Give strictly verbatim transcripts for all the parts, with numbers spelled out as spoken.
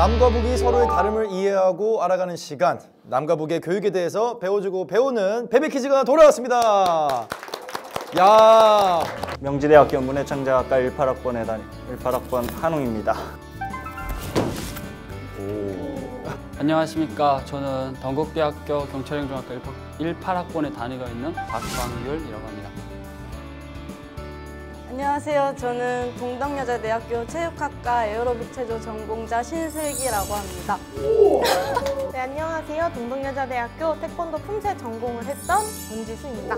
남과 북이 서로의 다름을 이해하고 알아가는 시간, 남과 북의 교육에 대해서 배워주고 배우는 베베키즈가 돌아왔습니다. 야, 명지대학교 문해창작학과 십팔 학번에 다니 십팔 학번 한웅입니다. 오. 안녕하십니까. 저는 동국대학교 경찰행정학과 십팔 학번에 다니고 있는 박광율이라고 합니다. 안녕하세요. 저는 동덕여자대학교 체육학과 에어로빅 체조 전공자 신슬기라고 합니다. 네, 안녕하세요. 동덕여자대학교 태권도 품새 전공을 했던 문지수입니다.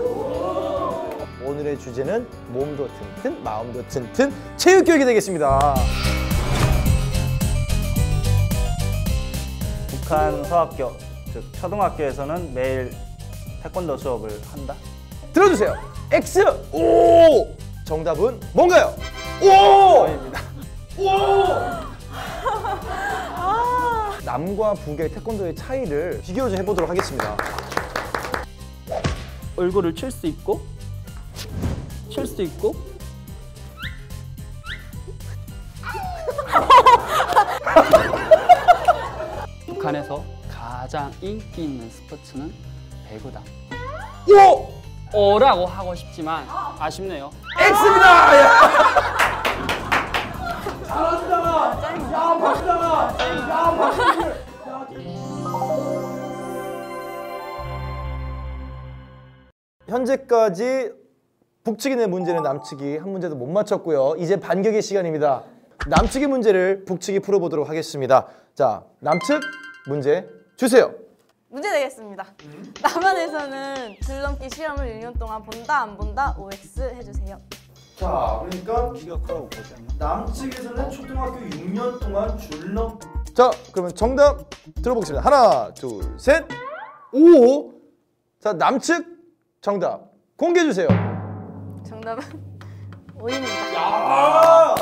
오늘의 주제는 몸도 튼튼, 마음도 튼튼 체육교육이 되겠습니다. 북한 서학교, 즉 초등학교에서는 매일 태권도 수업을 한다. 들어주세요. X! 오! 정답은 뭔가요? 오! 아닙니다. 오! 아 남과 북의 태권도의 차이를 비교 좀 해보도록 하겠습니다. 얼굴을 칠 수 있고 칠 수 있고 북한에서 가장 인기 있는 스포츠는 배구다. 오! 오라고 하고 싶지만 아쉽네요. X입니다! 야! 잘한다! 야, 박수다! 야, 박수! 현재까지 북측인의 문제는 남측이 한 문제도 못 맞췄고요. 이제 반격의 시간입니다. 남측의 문제를 북측이 풀어보도록 하겠습니다. 자, 남측 문제 주세요. 문제 내겠습니다. 남한에서는 줄넘기 시험을 일 년 동안 본다 안 본다 오엑스 해주세요. 자, 그러니까 기억하라고 보자. 남측에서는 초등학교 육 년 동안 줄넘. 자, 그러면 정답 들어보겠습니다. 하나, 둘, 셋, 오. 자, 남측 정답 공개해 주세요. 정답은 오입니다. 야!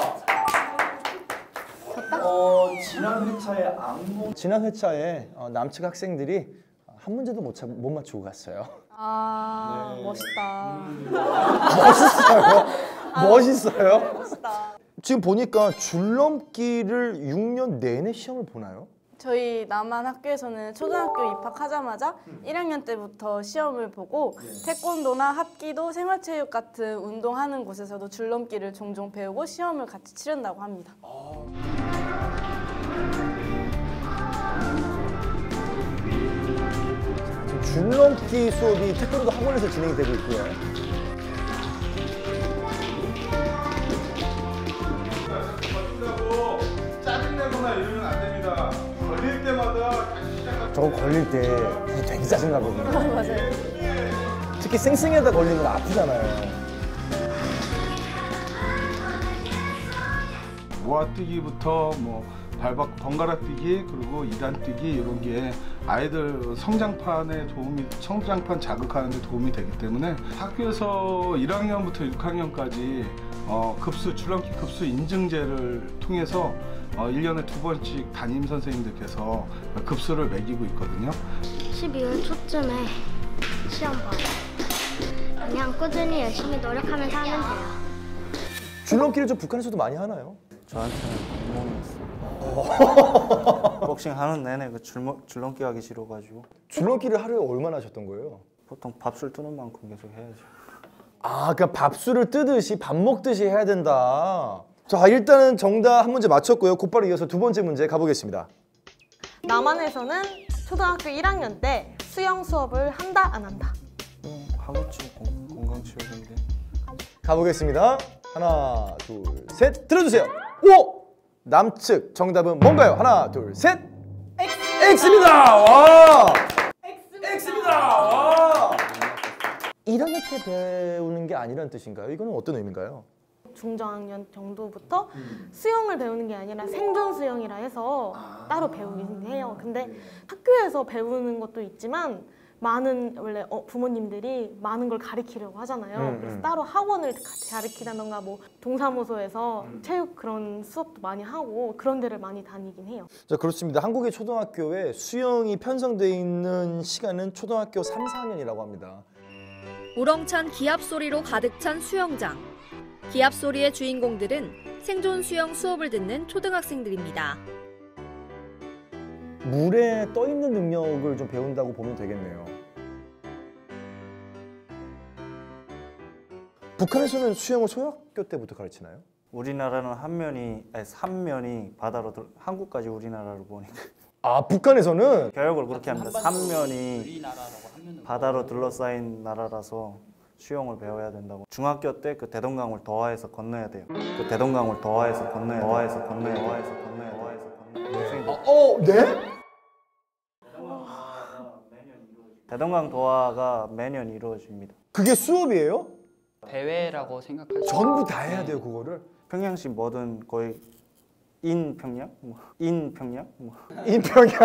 어, 지난 회차에 안무 지난 회차에 어, 남측 학생들이 한 문제도 못, 차, 못 맞추고 갔어요. 아, 네. 멋있다. 음. 멋있어요? 아, 멋있어요? 네, 멋있다. 지금 보니까 줄넘기를 육 년 내내 시험을 보나요? 저희 남한 학교에서는 초등학교 입학하자마자 음. 일 학년 때부터 시험을 보고 예. 태권도나 합기도, 생활체육 같은 운동하는 곳에서도 줄넘기를 종종 배우고 시험을 같이 치른다고 합니다. 아. 줄넘기 수업이 태권도 학원에서 진행이 되고 있고요. 짜증내거나 이러면 안 됩니다. 걸릴 때마다 다시 시작합니다. 저거 걸릴 때 되게 짜증나거든요. 맞아요. 특히 쌩쌩이에다 걸리면 아프잖아요. 모아뛰기부터 뭐 발박 번갈아 뛰기 그리고 이단 뛰기 이런 게 아이들 성장판에 도움이 성장판 자극하는 데 도움이 되기 때문에 학교에서 일 학년부터 육 학년까지 어, 급수 줄넘기 급수 인증제를 통해서 어, 일 년에 두 번씩 담임 선생님들께서 급수를 매기고 있거든요. 십이월 초쯤에 시험 봐요. 그냥 꾸준히 열심히 노력하면서 하면 돼요. 줄넘기를 좀 북한에서도 많이 하나요? 저한테는 몸이 복싱 하는 내내 그 줄넘, 줄넘기 하기 싫어가지고. 줄넘기를 하루에 얼마나 하셨던 거예요? 보통 밥술 뜨는 만큼 계속 해야죠. 아, 그러니까 밥술을 뜨듯이 밥 먹듯이 해야 된다. 자, 일단은 정답 한 문제 맞췄고요. 곧바로 이어서 두 번째 문제 가보겠습니다. 남한에서는 초등학교 일 학년 때 수영 수업을 한다 안 한다? 음, 하겠지. 건강체육인데. 가보겠습니다. 하나, 둘, 셋. 들어주세요. 오! 남측 정답은 뭔가요? 하나, 둘, 셋! X입니다! 와! X입니다! 와! 일 학년 때 배우는 게 아니라는 뜻인가요? 이거는 어떤 의미인가요? 중저학년 정도부터 음. 수영을 배우는 게 아니라 생존 수영이라 해서 아 따로 배우긴 해요. 근데 네. 학교에서 배우는 것도 있지만 많은 원래 어, 부모님들이 많은 걸 가르치려고 하잖아요. 음, 그래서 음. 따로 학원을 가르치다던가 뭐 동사무소에서 음. 체육 그런 수업도 많이 하고 그런 데를 많이 다니긴 해요. 자, 그렇습니다. 한국의 초등학교에 수영이 편성되어 있는 시간은 초등학교 삼, 사 학년이라고 합니다. 우렁찬 기합 소리로 가득 찬 수영장. 기합 소리의 주인공들은 생존 수영 수업을 듣는 초등학생들입니다. 물에 떠있는 능력을 좀 배운다고 보면 되겠네요. 북한에서는 수영을 초등학교 때부터 가르치나요? 우리나라는 한 면이, 아니, 삼면이 바다로 들어, 한국까지 우리나라로 보니까. 아, 북한에서는? 교육을 그렇게 합니다. 삼면이 바다로 둘러싸인 나라라서 수영을 배워야 된다고. 중학교 때 그 대동강을 더화해서 건너야 돼요. 그 대동강을 더화해서 건너야 돼요. 더화해서 건너야 돼요. 더화해서 건너야 돼요. 네. 아, 어, 네? 대동강 도화가 매년 이루어집니다. 그게 수업이에요? 대회라고 생각할 수 전부 다 해야 돼요, 그거를? 평양시 뭐든 거의 인평양? 뭐. 인평양? 뭐. 인평양?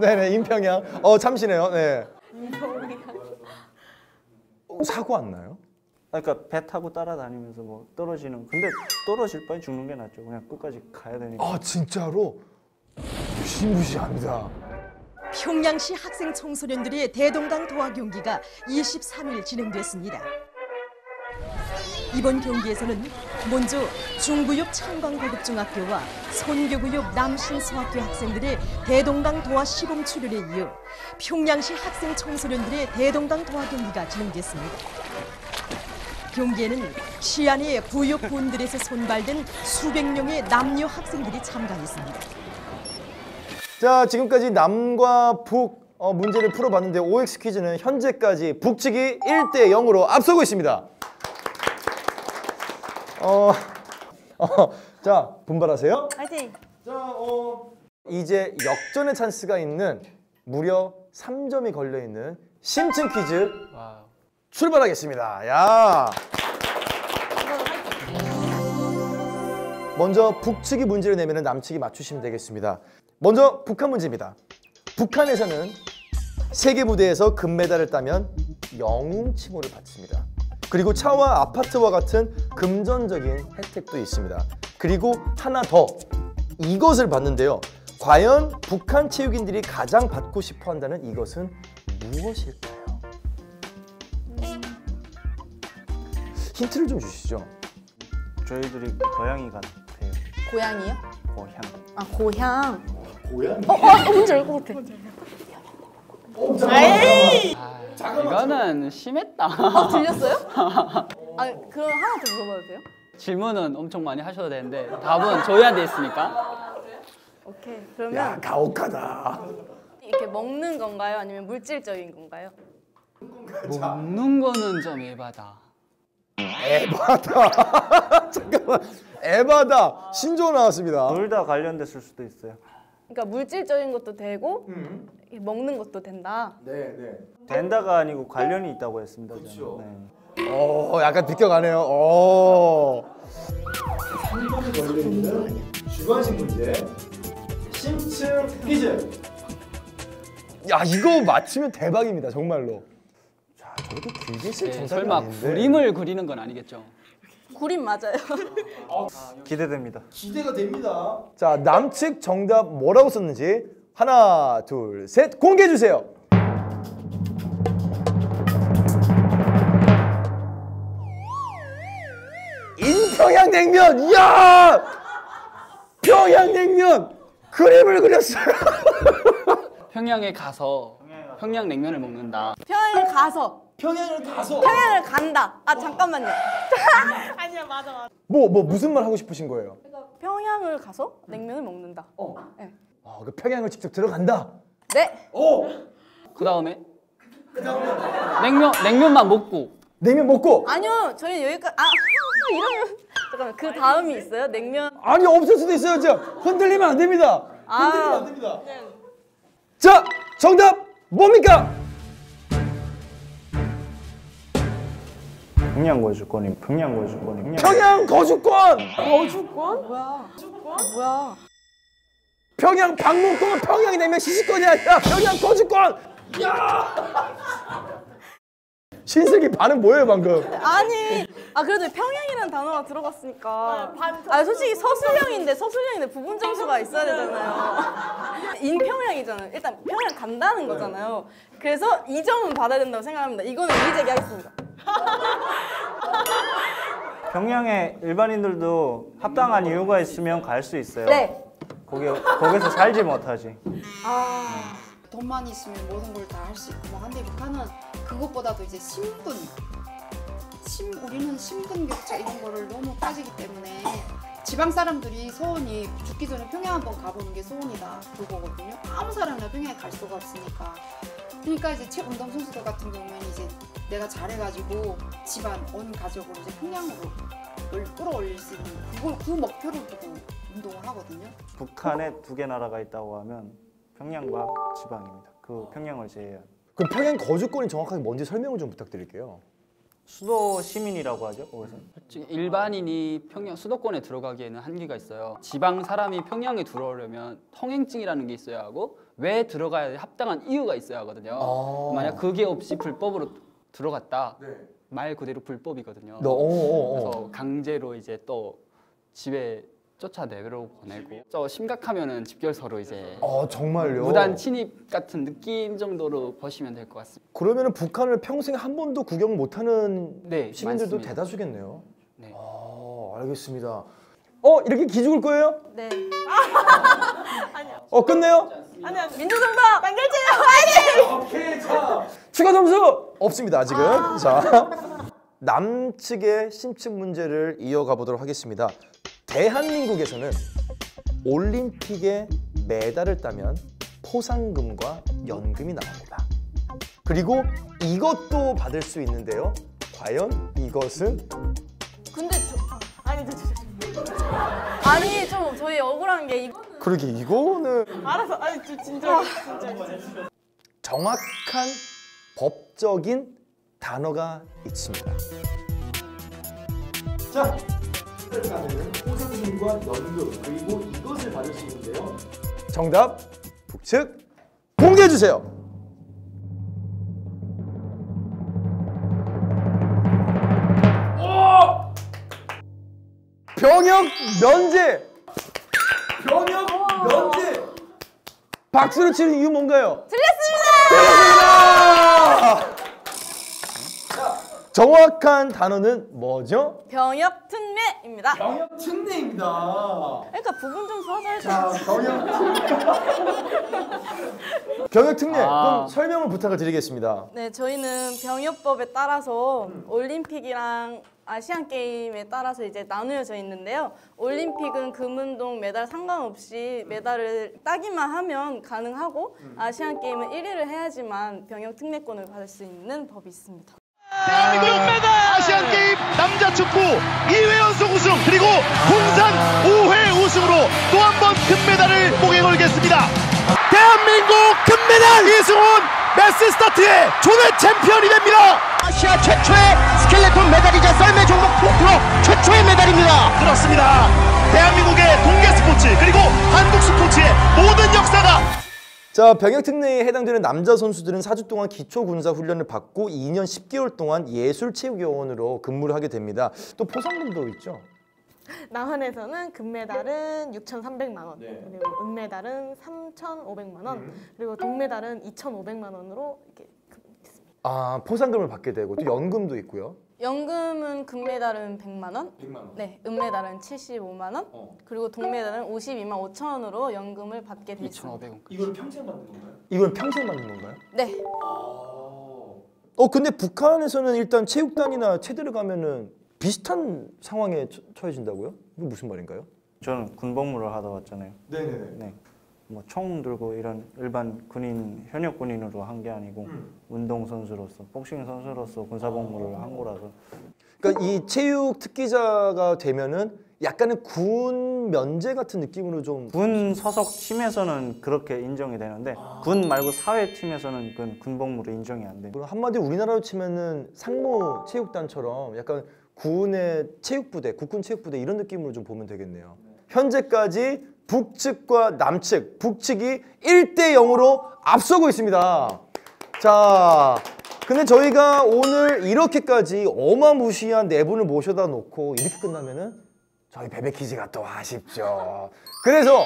네네, 인평양. 어, 참시네요, 네. 사고 안 나요? 그러니까 배 타고 따라다니면서 뭐 떨어지는, 근데 떨어질 바에 죽는 게 낫죠. 그냥 끝까지 가야 되니까. 아, 진짜로? 무시무시합니다. 평양시 학생 청소년들의 대동강 도화 경기가 이십삼 일 진행됐습니다. 이번 경기에서는 먼저 중구읍 창광고급중학교와 손교구읍 남신서학교 학생들의 대동강 도화 시범 출연에 이어 평양시 학생 청소년들의 대동강 도화 경기가 진행됐습니다. 경기에는 시안의 부역 본들에서 선발된 수백 명의 남녀 학생들이 참가했습니다. 자, 지금까지 남과 북 어, 문제를 풀어봤는데 오엑스 퀴즈는 현재까지 북측이 일 대 영으로 앞서고 있습니다. 어, 어, 자, 분발하세요. 파이팅! 자, 어, 이제 역전의 찬스가 있는 무려 삼 점이 걸려있는 심층 퀴즈. 와우. 출발하겠습니다. 야. 먼저 북측이 문제를 내면 남측이 맞추시면 되겠습니다. 먼저 북한 문제입니다. 북한에서는 세계 무대에서 금메달을 따면 영웅 칭호를 받습니다. 그리고 차와 아파트와 같은 금전적인 혜택도 있습니다. 그리고 하나 더, 이것을 봤는데요. 과연 북한 체육인들이 가장 받고 싶어 한다는 이것은 무엇일까요? 힌트를 좀 주시죠. 저희들이 고양이 같아요. 고양이요? 고향. 아, 고향. 고양이? 어, 어, 뭔지 알 것 같아. 어, 잠깐만. 아, 잠깐만. 이거는 심했다. 아, 들렸어요? 아, 그럼 하나 더 물어봐도 돼요? 질문은 엄청 많이 하셔도 되는데 답은 저희한테 있으니까. 오케이, 그러면. 야, 가혹하다. 이렇게 먹는 건가요? 아니면 물질적인 건가요? 먹는 거는 좀 에바다. 에바다. 잠깐만. 에바다. 아... 신조어 나왔습니다. 둘 다 관련됐을 수도 있어요. 그러니까 물질적인 것도 되고 음. 먹는 것도 된다. 네, 네. 된다가 아니고 관련이 있다고 했습니다. 그렇죠. 네. 오, 약간 느껴가네요. 오. 삼 번이 걸려있는 주관식 문제. 심층 퀴즈. 야, 이거 맞히면 대박입니다. 정말로. 저렇게 길게 쓸 정상이 설마 아닌데. 그림을 그리는 건 아니겠죠? 그림 맞아요. 아, 기대됩니다. 기대가 됩니다. 자, 남측 정답 뭐라고 썼는지 하나, 둘, 셋 공개해 주세요. 인평양냉면! 이야! 평양냉면! 그림을 그렸어요. 평양에 가서 평양냉면을 먹는다. 평양을 가서. 평양을 가서. 평양을 간다. 아, 잠깐만요. 아니야, 맞아, 맞아. 뭐, 뭐 무슨 말 하고 싶으신 거예요? 그러니까 평양을 가서 냉면을 먹는다. 어. 네. 아, 그 평양을 직접 들어간다. 네. 오. 그 다음에? 그 다음에? 냉면, 냉면만 먹고. 냉면 먹고? 아니요, 저희 여기까지. 아, 이러면. 잠깐만, 그 다음이 있어요? 냉면? 아니, 없을 수도 있어요, 지금. 흔들리면 안 됩니다. 아. 흔들리면 안 됩니다. 네. 자, 정답 뭡니까? 평양 거주권이 평양 거주권이 평양 거주권! 거주권? 뭐야? 거주권? 뭐야? 평양 방문권은 평양이 되면 시식권이 아니라 평양 거주권! 야! 신슬기 반은 뭐예요, 방금? 아니, 아 그래도 평양이라는 단어가 들어갔으니까. 아, 솔직히 서술형인데 서술형인데 부분 점수가 있어야 되잖아요. 인평양이잖아요. 일단 평양 간다는 거잖아요. 그래서 이 점은 받아야 된다고 생각합니다. 이거는 이의 제기하겠습니다. 평양에 일반인들도 합당한 이유가 있으면 갈 수 있어요. 네. 거기, 거기서 살지 못하지. 아, 돈만 있으면 모든 걸 다 할 수 있고 막 한데 북한은 그것보다도 이제 신분, 신, 우리는 신분 격차 이런 거를 너무 따지기 때문에 지방 사람들이 소원이 죽기 전에 평양 한번 가보는 게 소원이다 그거거든요. 아무 사람이나 평양에 갈 수가 없으니까. 그러니까 이제 체 운동 선수들 같은 경우는 이제 내가 잘해가지고 집안 온 가족으로 이제 평양으로 끌어올릴 수 있는 그걸 그 목표를 두고 운동을 하거든요. 북한에 두 개 나라가 있다고 하면 평양과 지방입니다. 그 평양을 제외한. 그럼 평양 거주권이 정확하게 뭔지 설명을 좀 부탁드릴게요. 수도 시민이라고 하죠, 거기서. 일반인이 평양 수도권에 들어가기에는 한계가 있어요. 지방 사람이 평양에 들어오려면 통행증이라는 게 있어야 하고 왜 들어가야 합당한 이유가 있어야 하거든요. 아 만약 그게 없이 불법으로 들어갔다, 네. 말 그대로 불법이거든요. 그래서 강제로 이제 또 집에 쫓아 내버려 보내고 저 심각하면은 집결서로 이제 아, 정말요? 무단 침입 같은 느낌 정도로 보시면 될 것 같습니다. 그러면은 북한을 평생 한 번도 구경 못하는 네, 시민들도 맞습니다. 대다수겠네요. 네. 아, 알겠습니다. 어 이렇게 기죽을 거예요? 네. 아니요. 어 끝내요? 아니요. 민주정당 반결제요. 오케이 자. 추가 점수 없습니다 아직은. 아 자 남측의 심층 문제를 이어가 보도록 하겠습니다. 대한민국에서는 올림픽에 메달을 따면 포상금과 연금이 나옵니다. 그리고 이것도 받을 수 있는데요. 과연 이것은? 근데 저... 아니 저... 아니 좀 저희 억울한 게 이거. 그러게 이거는. 알아서 아니 좀 진짜 진짜. 정확한 법적인 단어가 있습니다. 자. 포상금과 연금 그리고 이것을 받을 수 있는데요. 정답 북측 공개해 주세요. 오! 병역 면제. 병역 면제. 박수를 치는 이유 뭔가요? 틀렸습니다. 틀렸습니다. 정확한 단어는 뭐죠? 병역특례입니다. 병역특례입니다. 그러니까 부분 좀 써줘야 돼. 병역특례. 병역특례. 아. 그럼 설명을 부탁을 드리겠습니다. 네, 저희는 병역법에 따라서 음. 올림픽이랑 아시안 게임에 따라서 이제 나누어져 있는데요. 올림픽은 금운동 메달 상관없이 메달을 따기만 하면 가능하고 아시안 게임은 일 위를 해야지만 병역특례권을 받을 수 있는 법이 있습니다. 대한민국 메달! 아시안게임 남자축구 이 회 연속 우승 그리고 통산 오 회 우승으로 또 한 번 금메달을 목에 걸겠습니다. 대한민국 금메달! 이승훈 메스 스타트의 조대 챔피언이 됩니다. 아시아 최초의 스켈레톤 메달이자 썰매 종목 프로 최초의 메달입니다. 그렇습니다. 대한민국의 동계 스포츠 그리고 한국 스포츠의 모든 역사가 자, 병역특례에 해당되는 남자 선수들은 사 주 동안 기초군사훈련을 받고 이 년 십 개월 동안 예술체육요원으로 근무를 하게 됩니다. 또 포상금도 있죠? 남한에서는 금메달은 육천삼백만 원, 네. 그리고 은메달은 삼천오백만 원, 음. 그리고 동메달은 이천오백만 원으로 이렇게 있습니다. 아, 포상금을 받게 되고 또 연금도 있고요? 연금은 금메달은 백만 원, 백만 원. 네, 은메달은 칠십오만 원, 어. 그리고 동메달은 오십이만 오천 원으로 연금을 받게 되어 있습니다. 이걸 평생 받는 건가요? 이건 평생 받는 건가요? 네. 어 근데 북한에서는 일단 체육단이나 체대를 가면은 비슷한 상황에 처, 처해진다고요? 이게 무슨 말인가요? 저는 군복무를 하다 왔잖아요. 네네네. 네. 뭐 총 들고 이런 일반 군인, 현역 군인으로 한 게 아니고 음. 운동선수로서, 복싱 선수로서 군사복무를 아, 한 거라서. 그러니까 이 체육 특기자가 되면은 약간은 군 면제 같은 느낌으로 좀 군 소속 팀에서는 그렇게 인정이 되는데 아. 군 말고 사회 팀에서는 그건 군복무로 인정이 안 돼요. 한마디 우리나라로 치면은 상무 체육단처럼 약간 군의 체육부대, 국군 체육부대 이런 느낌으로 좀 보면 되겠네요. 현재까지 북측과 남측, 북측이 일 대 영으로 앞서고 있습니다. 자, 근데 저희가 오늘 이렇게까지 어마무시한 네 분을 모셔다 놓고 이렇게 끝나면은 저희 베베키즈가 또 아쉽죠. 그래서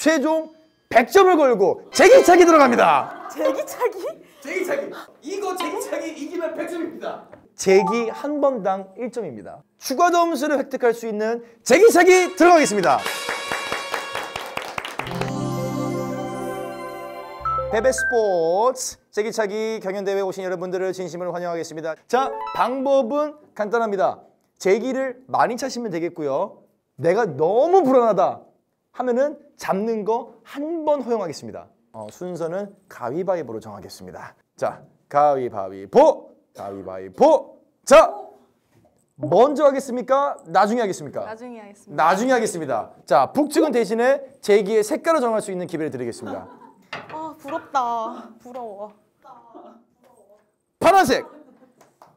최종 백 점을 걸고 제기차기 들어갑니다. 제기차기? 제기차기. 이거 제기차기 이기면 백 점입니다. 제기 한 번당 일 점입니다. 추가 점수를 획득할 수 있는 제기차기 들어가겠습니다. 베베스포츠 제기차기 경연대회에 오신 여러분들을 진심으로 환영하겠습니다. 자, 방법은 간단합니다. 제기를 많이 차시면 되겠고요. 내가 너무 불안하다 하면은 잡는 거 한 번 허용하겠습니다. 어, 순서는 가위바위보로 정하겠습니다. 자, 가위바위보! 가위바위보! 자! 먼저 하겠습니까? 나중에 하겠습니까? 나중에 하겠습니다. 나중에 하겠습니다. 자, 북측은 대신에 제기의 색깔을 정할 수 있는 기회를 드리겠습니다. 아, 부럽다. 부러워. 파란색!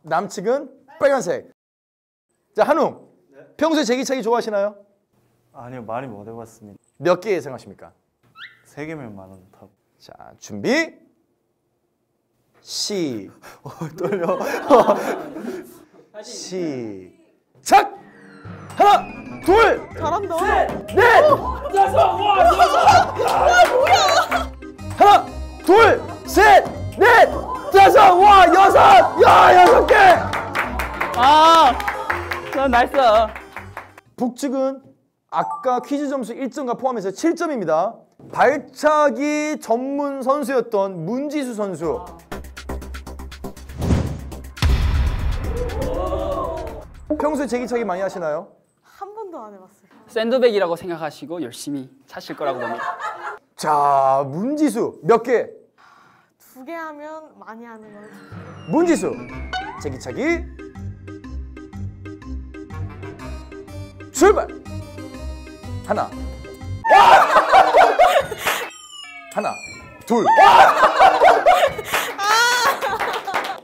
남측은 빨간색. 자, 한웅! 네? 평소에 제기차기 좋아하시나요? 아니요, 많이 못 해봤습니다. 몇 개 예상하십니까? 세 개면 만 원 타고. 자, 준비! 시. 어, 떨려. 시작! 하나, 둘! 잘한다. 셋! 넷! 다섯! 와, 여섯! 와, 뭐야! 하나, 둘, 셋, 넷! 다섯! 와, 여섯! 야, 여섯 개! 아, 전 나이스. 북측은 아까 퀴즈 점수 일 점과 포함해서 칠 점입니다. 발차기 전문 선수였던 문지수 선수. 평소에 제기차기 많이 하시나요? 한 번도 안 해봤어요. 샌드백이라고 생각하시고 열심히 차실 거라고 봅니다. 자, 문지수 몇 개? 두 개 하면 많이 하는 거예요. 문지수 제기차기 출발! 하나 하나, 둘.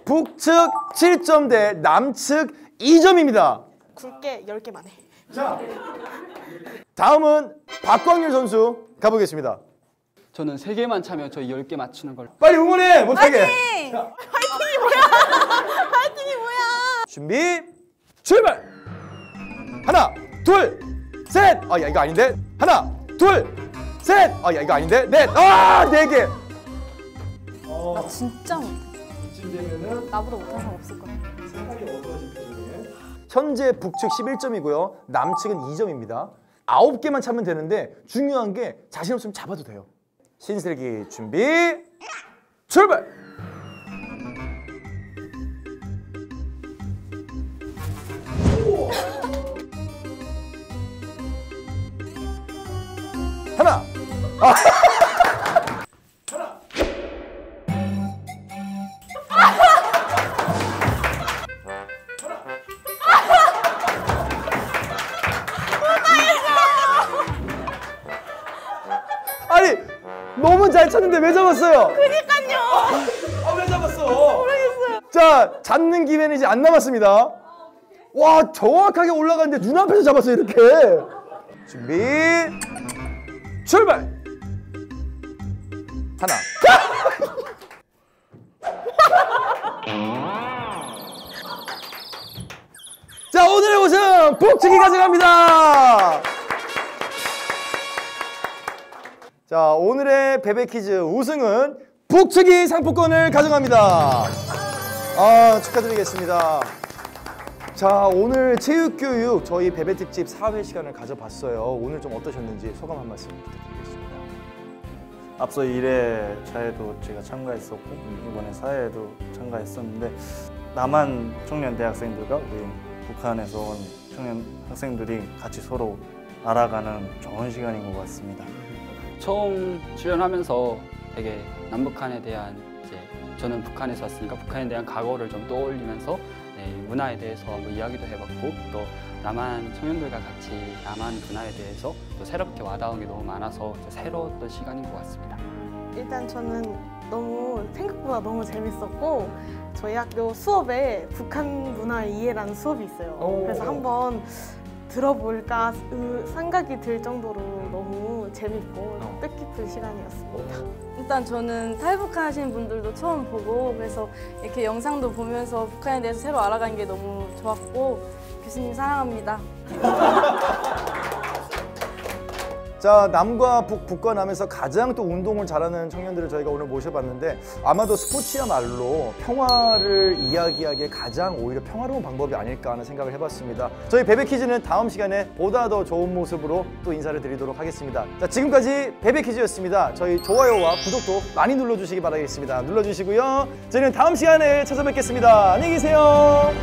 북측 칠 점 대 남측 이 점입니다. 굵게 열 개만 해. 자, 다음은 박광률 선수 가보겠습니다. 저는 세 개만 차면 저 열 개 맞추는 걸로. 빨리 응원해! 못하게! 화이팅! 자. 화이팅이 뭐야! 화이팅이 뭐야! 준비, 출발! 하나, 둘, 셋! 아, 야, 이거 아닌데? 하나, 둘! 셋! 아, 야, 이거 아닌데? 넷! 아! 네 개! 어... 나 진짜 못해. 이쯤 되면은 나보다 못한 사람 없을 거야. 생각이 어두워진 표정이에요. 현재 북측 십일 점이고요. 남측은 이 점입니다. 아홉 개만 차면 되는데 중요한 게 자신 없으면 잡아도 돼요. 신슬기 준비! 출발! 하나! 아. 하나! 아니, 너무 잘 쳤는데 왜 잡았어요? 그니까요! 아, 왜 잡았어? 모르겠어요. 자, 잡는 기회는 이제 안 남았습니다. 와, 정확하게 올라가는데 눈앞에서 잡았어요, 이렇게. 준비, 출발! 하나. 자, 오늘의 우승! 북측이 가져갑니다! 자, 오늘의 베베키즈 우승은 북측이 상품권을 가져갑니다. 아, 축하드리겠습니다. 자, 오늘 체육교육 저희 베베특집 사 회 시간을 가져봤어요. 오늘 좀 어떠셨는지 소감 한 말씀 부탁드리겠습니다. 앞서 일 회 차에도 제가 참가했었고 이번에 사 회에도 참가했었는데 남한 청년 대학생들과 우리 북한에서 온 청년 학생들이 같이 서로 알아가는 좋은 시간인 것 같습니다. 처음 출연하면서 되게 남북한에 대한 이제 저는 북한에서 왔으니까 북한에 대한 과거를 좀 떠올리면서 문화에 대해서 뭐 이야기도 해봤고 또 남한 청년들과 같이 남한 문화에 대해서 또 새롭게 와닿은 게 너무 많아서 새로웠던 시간인 것 같습니다. 일단 저는 너무 생각보다 너무 재밌었고 저희 학교 수업에 북한 문화 이해라는 수업이 있어요. 오. 그래서 한번 들어볼까 생각이 들 정도로 너무 재밌고 뜻깊은 시간이었습니다. 일단 저는 탈북한 하시는 분들도 처음 보고 그래서 이렇게 영상도 보면서 북한에 대해서 새로 알아간 게 너무 좋았고 교수님 사랑합니다. 자, 남과 북, 북과 남에서 가장 또 운동을 잘하는 청년들을 저희가 오늘 모셔봤는데, 아마도 스포츠야말로 평화를 이야기하기에 가장 오히려 평화로운 방법이 아닐까 하는 생각을 해봤습니다. 저희 베베키즈는 다음 시간에 보다 더 좋은 모습으로 또 인사를 드리도록 하겠습니다. 자, 지금까지 베베키즈였습니다. 저희 좋아요와 구독도 많이 눌러주시기 바라겠습니다. 눌러주시고요. 저희는 다음 시간에 찾아뵙겠습니다. 안녕히 계세요.